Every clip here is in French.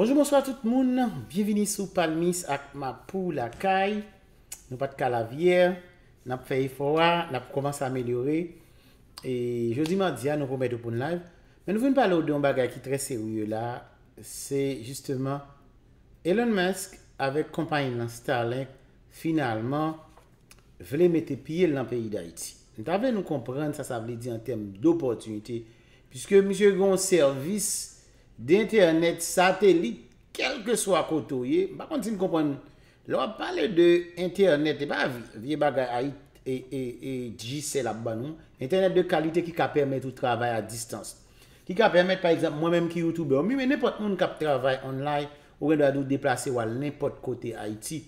Bonjour, bonsoir tout le monde. Bienvenue sur Palmis ak Mapou Lakay. Nous pas de calavière. Nous avons fait effort. Nous avons commencé à améliorer. Et jeudi mardi, nous promettons pour une live. Mais nous venons parler d'un bagage qui est très sérieux là. C'est justement Elon Musk avec compagnie Starlink finalement voulait mettre pied dans le pays d'Haïti. Nous avons nous comprendre ça, ça veut dire en termes d'opportunité. Puisque monsieur gon service d'internet satellite quel que soit côté par contre si nous comprenons là on parle de internet et pas vieux bagay et Digicel la banou internet de qualité qui permet tout travail à distance qui permet par exemple moi même qui youtubeur mais n'importe monde qui travaille online ou doit nous déplacer à n'importe côté Haïti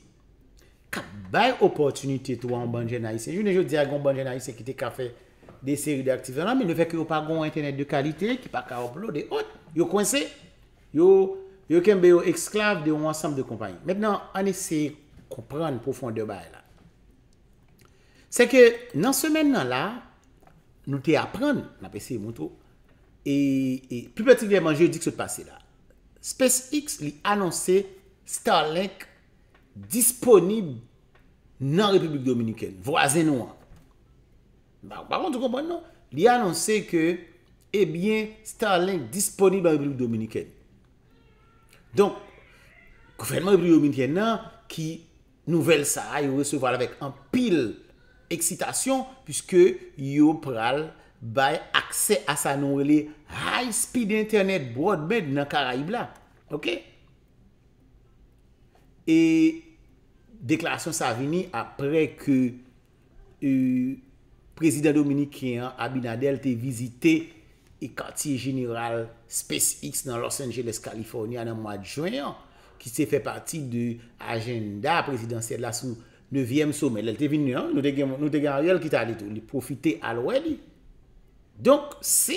cap bay opportunité toi en bon jeune haïtien je dis à bon jeune haïtien qui te fait des séries d'activités mais le fait que vous pas un internet de qualité qui pas capable uploader autre yo coincé yo kembe yo esclave de un ensemble de compagnies. Maintenant on essaie comprendre profondeur bail là. C'est que dans semaine là nous t'ai apprendre n'a essayer montrer et plus particulièrement jeudi que ce passé là. SpaceX lui annoncé Starlink disponible dans République dominicaine, voisin nous. Bah, par contre, vous comprenez, non? Il a annoncé que, eh bien, Starlink disponible en République dominicaine. Donc, le gouvernement de la République dominicaine, qui nouvelle ça, il recevoir avec un pile excitation, puisque il pral bay accès à sa nouvelle high speed internet broadband dans Caraïbes là. OK? Et, déclaration ça vini après que, président dominicain Abinadel te visité et quartier général SpaceX dans Los Angeles, Californie, en mois de juin, qui s'est fait partie de l'agenda présidentiel là sous 9e sommet. Elle est venue, nous avons qui t'a dit, profiter à l'ouest. Donc, c'est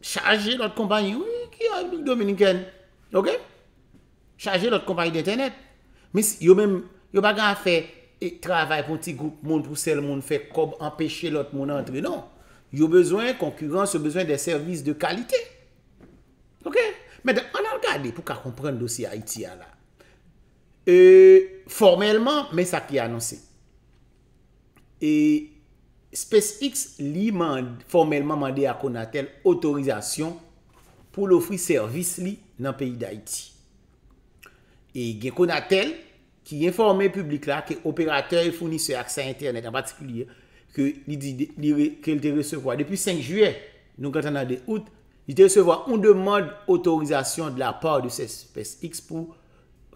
charger notre compagnie, oui, qui est en République dominicaine. OK? Charger notre compagnie d'Internet. Mais yo même, yo pas grand faire. Et travail pour un petit groupe monde pour seul monde fait comme empêcher l'autre monde d'entrer non il y a besoin concurrence il y a besoin des services de qualité OK mais on a regardé pour comprendre le dossier Haïti là formellement mais ça qui est annoncé et SpaceX lui formellement demandé à CONATEL autorisation pour l'offrir service li dans le pays d'Haïti et CONATEL qui informe le public là que opérateur et fournisseur accès à internet en particulier que qu'il te recevoir depuis 5 juillet nous quand on a de août il te recevoir on demande autorisation de la part de SpaceX pour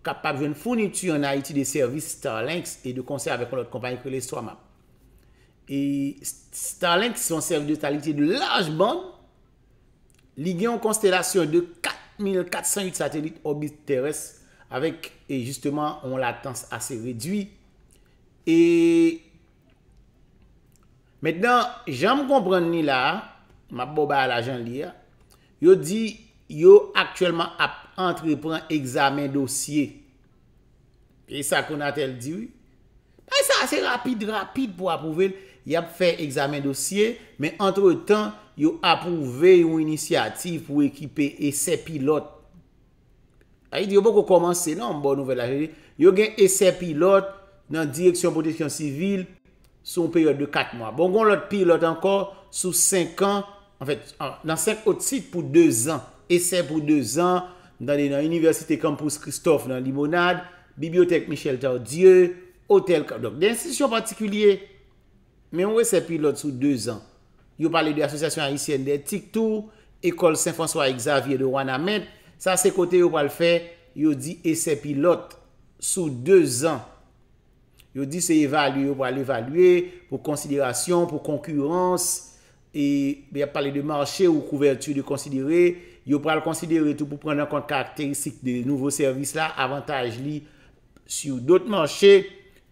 capable de fourniture en Haïti des services Starlink et de concert avec notre compagnie que les Swamap. Et Starlink sont service de qualité de large bande lié en constellation de 4408 satellites orbite terrestre avec et justement on latence assez réduite et maintenant j'aime comprendre ni là ma boba à l'agent lia yo dit yo actuellement entreprend examen dossier et ça CONATEL dit oui et ça c'est rapide pour approuver il a fait examen dossier mais entre-temps yo approuvé une initiative pour équiper et ses pilotes. Il dit, il faut commencer, non, bonne nouvelle. Il y a un essai pilote dans la direction de la protection civile sur une période de 4 mois. Bon, on a l'autre pilote encore sur 5 ans, en fait, dans 5 autres sites pour 2 ans. Essai pour 2 ans dans l'université Campus Christophe, dans Limonade, bibliothèque Michel Tardieu, hôtel. Donc, des institutions particulières. Mais on a un essai pilote sur 2 ans. Il parle de l'association haïtienne des TikTok, école Saint-François-Xavier de Wanamed. Ça, c'est côté où on va le faire. Il dit essai pilote sous 2 ans. Il dit c'est évalué, on va l'évaluer pour considération, pour concurrence. Et il a parlé de marché ou couverture de considérer. Il va le considérer tout pour prendre en compte caractéristiques des nouveaux services là, avantages li sur d'autres marchés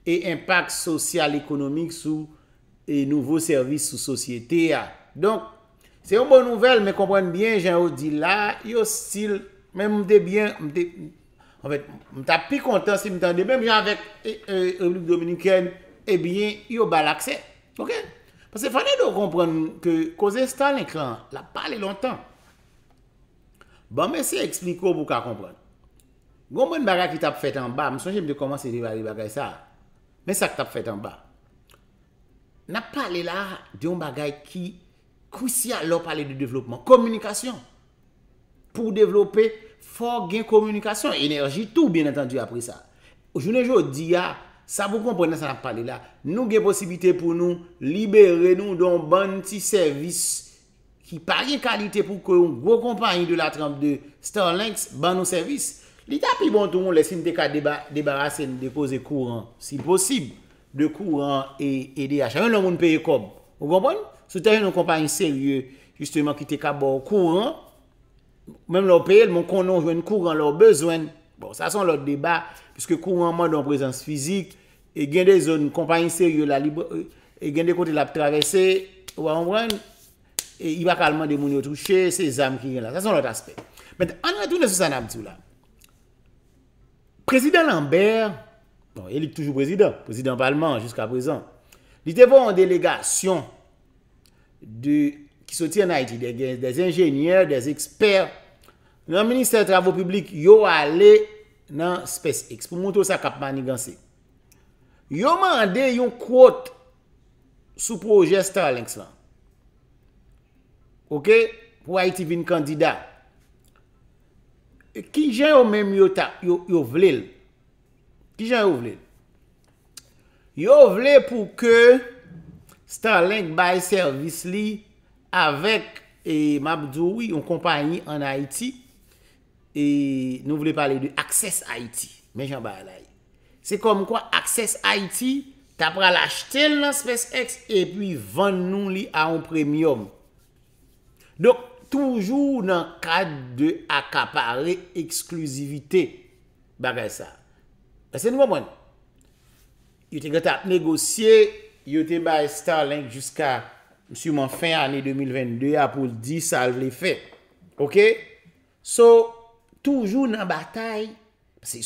et impact social économique sur les nouveaux services sous société. Donc, c'est une bonne nouvelle, mais comprenez bien, Jean-Audi là, il y a style. Même m'te bien, en fait, m'te plus content si m'tende, même genre avec République Dominicaine, eh bien, il y a l'accès. OK? Parce que fallait comprendre que cause Starlink là, la parlé longtemps. Bon, mais c'est expliquer pour qu'on comprenne. Gon bon bagage qui t'a fait en bas, me songe de commencer déballer bagage ça. Mais ça que t'a fait en bas. N'a parlé là d'un bagage qui crucial, on parle de développement, communication. Pour développer fort gain communication, énergie tout bien entendu après ça. Aujourd'hui, je dis ça vous comprenez ça parler là. Nous avons possibilité pour nous libérer nous d'un bon petit service qui par une qualité pour que une grosse compagnie de la trempe de Starlink ban nos services. L'État plus bon tout le monde laisse une débarrasser de poser courant si possible de courant et DH. Même le monde paye comme. Vous comprenez? Si tu as une compagnie sérieuse justement qui te cabot courant, même leur payer le monde qu'on a besoin de courant leur besoin. Bon, ça sont l'autre débat puisque courant manque en présence physique et gain des zones compagnie sérieuse la libre et gain des côtés la traverser. Vous comprenez? Et il va calmer des monnaies touchées, ces âmes qui sont là. Ça, c'est l'autre aspect. Maintenant, on retourne sur ça, Nabdou là. Président Lambert, bon, il est toujours président Parlement jusqu'à présent. Il était en délégation qui se tient en Haïti, des ingénieurs, des experts. Dans le ministère des Travaux publics, ils sont allés dans SpaceX pour montrer ça cap manigancé. Ils ont demandé une quote sous le projet Starlink. OK, pour Haïti vin candidat. Qui j'ai au même yo vle? Qui j'ai au vle? Yo vle pour que Starlink bail service li avec et Mabdoui une compagnie en Haïti et nous voulons parler de Access Haïti. Mais j'en parle là. C'est comme quoi Access Haïti t'a pral acheter dans SpaceX et puis vendre nous li à un premium. Donc, toujours dans le cadre de accaparer exclusivité. Bagay ça. Parce que nous comprenons. Ils ont négocié, ils ont baillé Starlink jusqu'à sûrement fin année 2022 pour le 10 ça les fait. OK? So, toujours dans la bataille, c'est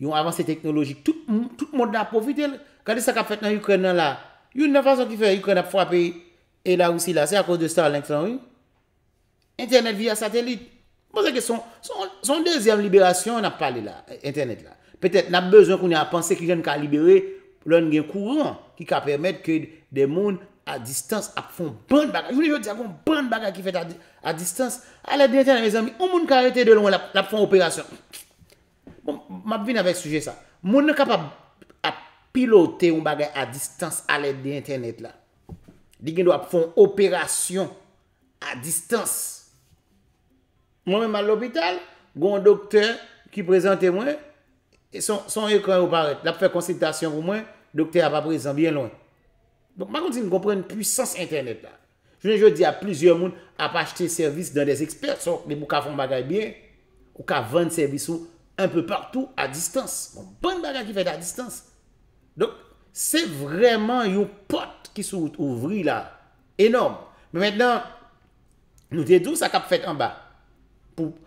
une avancée technologique. Tout le monde a profité. Regardez ça qu'a fait dans l'Ukraine là. Il y a une façon qui fait l'Ukraine a frappé. Et là aussi, là, c'est à cause de Starlink, oui. Internet via satellite. Bon, c'est que son deuxième libération, on a parlé là, Internet là. Peut-être qu'on a besoin qu'on ait à penser qu'il y a une libérer le courant qui va permettre que des gens à distance font bonne bagage. Je voulais dire qu'on bonne bagage qui fait à distance. À l'aide d'Internet, mes amis, on peut arrêter de loin la font opération. Bon, je viens avec ce sujet ça. On est capable de piloter un bagage à distance à l'aide d'Internet là. Ils doivent faire une opération à distance. Moi-même à l'hôpital, j'ai un docteur qui présente moi et son écran apparaît. Il a fait consultation pour moi, le docteur n'est pas présent, bien loin. Donc, je continue de comprendre la puissance Internet. Là. Je dis à plusieurs personnes à pas acheter service dans des experts, sauf que les gens font des bagages bien, ou qui vendent des services un peu partout à distance. Bon, bonne bagage qui fait à distance. Donc, c'est vraiment une porte qui sont ouvris là énorme. Mais maintenant nous dédou ça qu'a fait en bas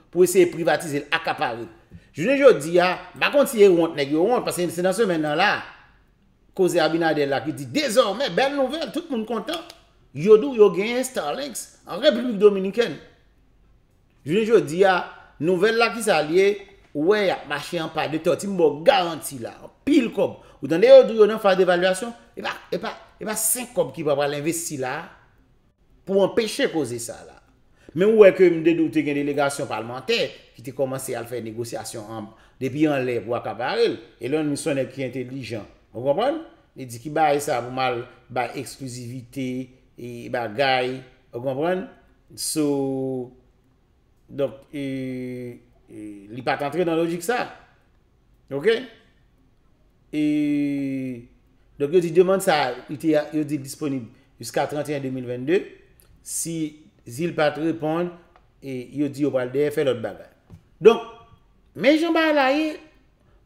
pour essayer de privatiser accaparer. Je dis ah par contre si honte nèg honte parce que c'est dans ce maintenant là cause Abinadel là qui dit désormais belle nouvelle tout le monde content yo dou yo gagne Starlink en République dominicaine. Je dis ah nouvelle là qui s'allier ouais a marché en pas de torti m'bo garantie là pile comme ou dans les autres on fait d'évaluation et pas 5 comme qui va pas l'investir là pour empêcher causer ça là. Mais où est que me dédoute une délégation parlementaire qui a commencé à faire négociation depuis en l'air pour accaparer et là nous sommes qui intelligent. Vous comprenez? Il dit qui bail ça pour mal bail exclusivité et bagaille. Vous comprenez? So donc il pas entrer dans la logique ça. OK? Et donc, je demande ça, il dit disponible jusqu'à 31 2022. Si il pas répondre, il dit au parle de faire l'autre bagage. Donc, mais j'en parle là,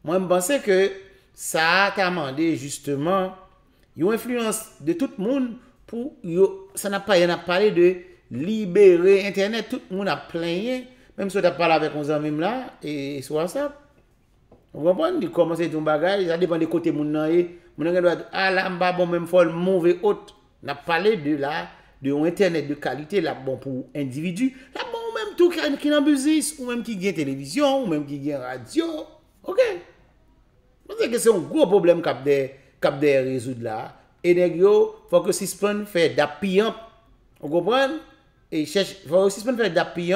moi, je pense que ça a demandé justement une influence de tout le monde pour. Ça n'a pas parlé de libérer Internet, tout le monde a plaigné, même si on a parlé avec nos amis là, et sur WhatsApp. Vous comprenez? Comment c'est ton bagage? Ça dépend des côtés de mon nom. Mon nom doit être à la bon, même fois, mauvais hôte. On a parlé de la, de Internet de qualité, la bon pour individu, la bon même tout qui n'a business, ou même qui gagne télévision, ou même qui gagne radio. Ok. Parce que c'est un gros problème cap de résoudre là. Et il faut que Sispon fait d'appui. Vous comprenez? Et il faut que Sispon fait d'appui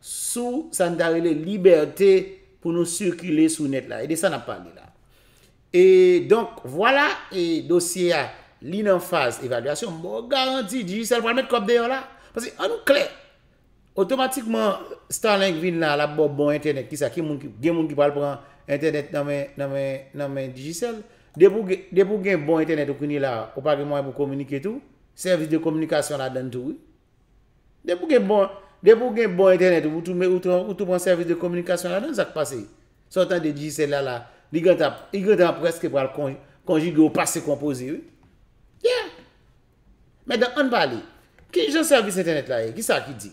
sous la liberté pour nous circuler sur net là. Et de ça, on a parlé là. Et donc, voilà, et dossier à l'in en phase évaluation. Bon, garantie, Digicel va mettre comme d'ailleurs là. Parce que, en clair, automatiquement, Starlink vient là, la bon Internet, qui ça, qui moun qui parle pour Internet dans mes Digicel. Dès pour gagner bon Internet, vous connaissez là, vous n'avez pas moyen pour communiquer tout. Service de communication là-dedans tout. Dès pour gagner bon Internet, vous tout bon service de communication là-dedans, ça passe. Sortant de Digicel là, il y a presque pour le conjuguer au passé composé. Oui? Yeah. Maintenant, on parle. Qui est le service Internet là? Qui ça qui dit?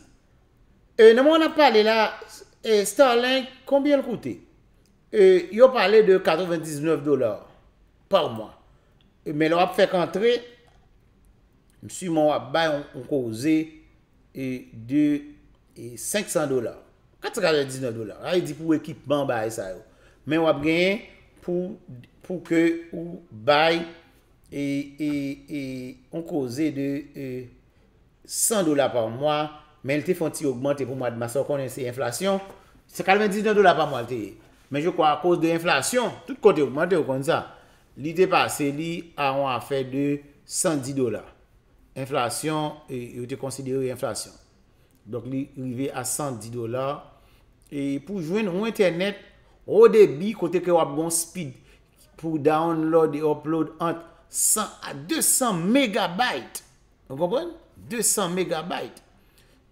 On a parlé là, Starlink, combien il coûte? Il a parlé de $99 par mois. Mais on a fait qu'entrer, monsieur mon abba, on causé de $500. $499. Il dit pour équipement, ça. Mais on a gagné pour que vous baille et on cause de $100 par mois. Mais le téléphone a augmenté pour moi de ma soeur qu'on ait l'inflation. C'est $99 par mois. Mais je crois à cause de l'inflation, tout côté augmenté comme ça. L'idée passée li a on a fait de $110. Inflation, il était considéré inflation. Donc, il est arrivé à $110. Et pour joindre Internet, au débit, côté que vous avez bon speed pour download et upload entre 100 à 200 mégabytes. Vous comprenez? 200 mégabytes.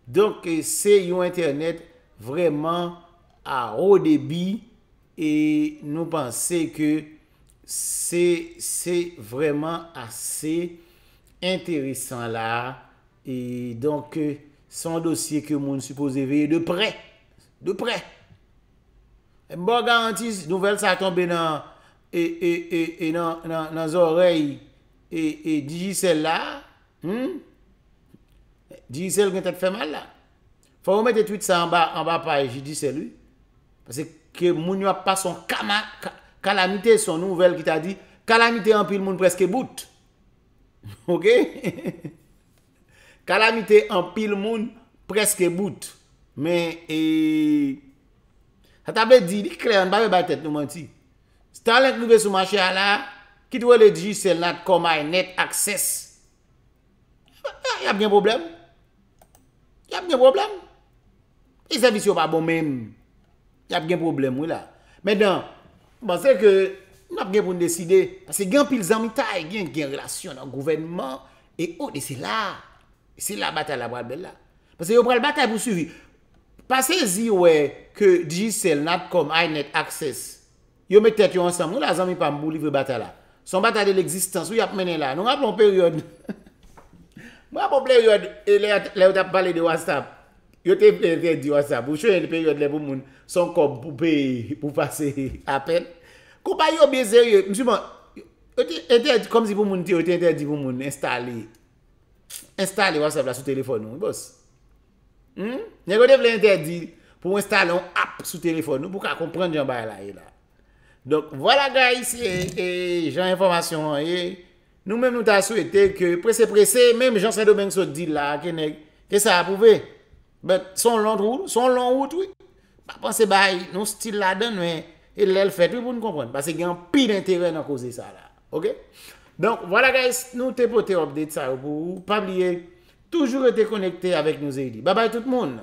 Donc, c'est un Internet vraiment à haut débit et nous pensons que c'est vraiment assez intéressant là. Et donc, c'est un dossier que nous supposons veiller de près. De près. Bon garantie, nouvelle ça tombe dans les oreilles et Digicel là. Digicel qui fait mal là. Faut mettre tout ça en bas page Digicel lui. Parce que moun yo a pas son calamité, son nouvelle qui t'a dit calamité en pile moun presque bout. OK? Calamité en pile moun presque bout. Mais ça t'avait dit, il est clair, on ne va pas tête nous mentir. Starlink nous veut sur le marché là, qui doit le dire, c'est Natcom, Net, Access. Il y a bien problème. Il y a bien problème. Les services ne sont pas bons même. Il y a bien problème, oui là. Maintenant, je pense que nous avons bien pour décider. Parce que il y a des amitailles, il y a des relations dans le gouvernement. Et oh, c'est là. C'est la bataille la bataille là. Parce que vous prenez la bataille pour suivre. Passez-y, ouais, que Digicel, Natcom, iNet, Access, yo mettez tête ensemble. Nous, les amis, pas pour livrer bataille là. Son bataille de l'existence, oui, a mené là. Nous rappelons période. Nous rappelons période, et là, on a parlé de WhatsApp. Yo te fait du WhatsApp. Vous choisissez une période, les gens sont comme pour payer, pour passer à peine. Quand vous avez bien sérieux, monsieur, comme si vous m'avez interdit pour vous installer WhatsApp là sur téléphone, nous, boss. Nous devons interdire pour installer une app sur téléphone pour comprendre Jean Baila. Donc voilà, gars, et j'ai information. Nous-mêmes, nous avons souhaité que, pressé, même Jean-Saint-Domingue se dit là, que ça a prouvé. Mais son long route, oui. Pas penser, nous style là-dedans, mais il l'a fait pour nous comprendre. Parce qu'il y a un pile d'intérêt à causer ça là. OK? Donc voilà, gars, nous t'ai porté update ça pour vous. Pas oublier. Toujours été connecté avec nous, Eli. Bye bye tout le monde.